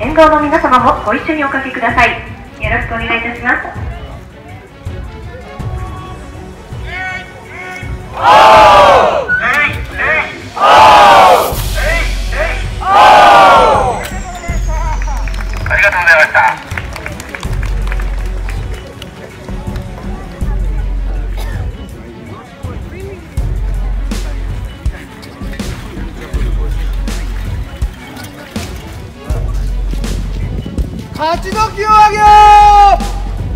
沿道の皆様もご一緒におかけください。よろしくお願いいたします。 ありがとうございました。¡Tokio!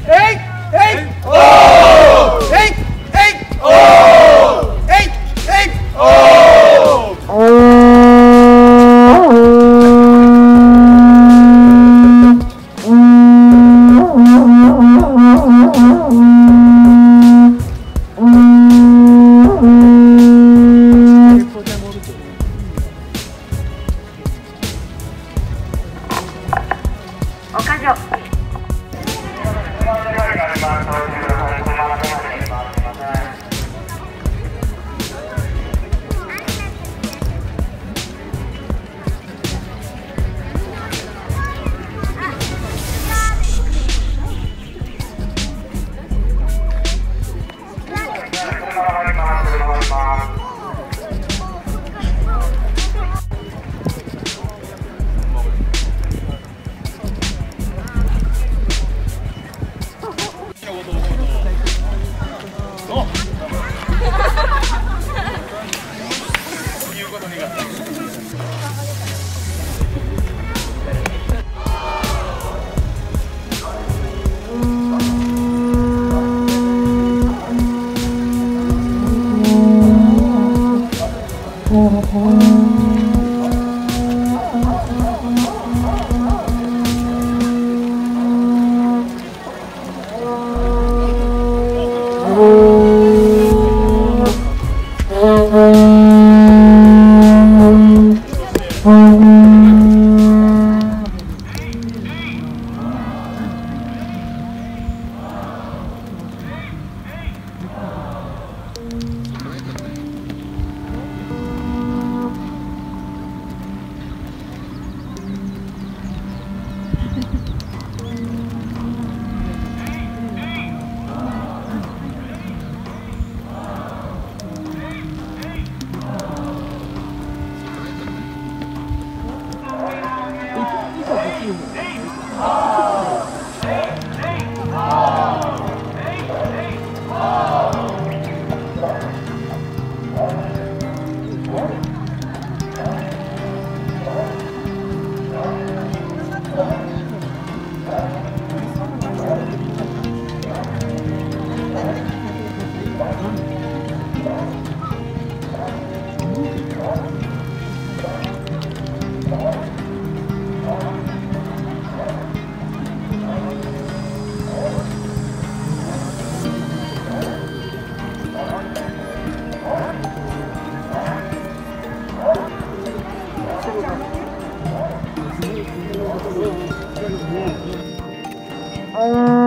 ¡Ey! ¡Ey! ¡Oh! ¡Ey! ¡Ey! ¡Oh! ¡Ey! ¡Ey! ¡Oh! Oh.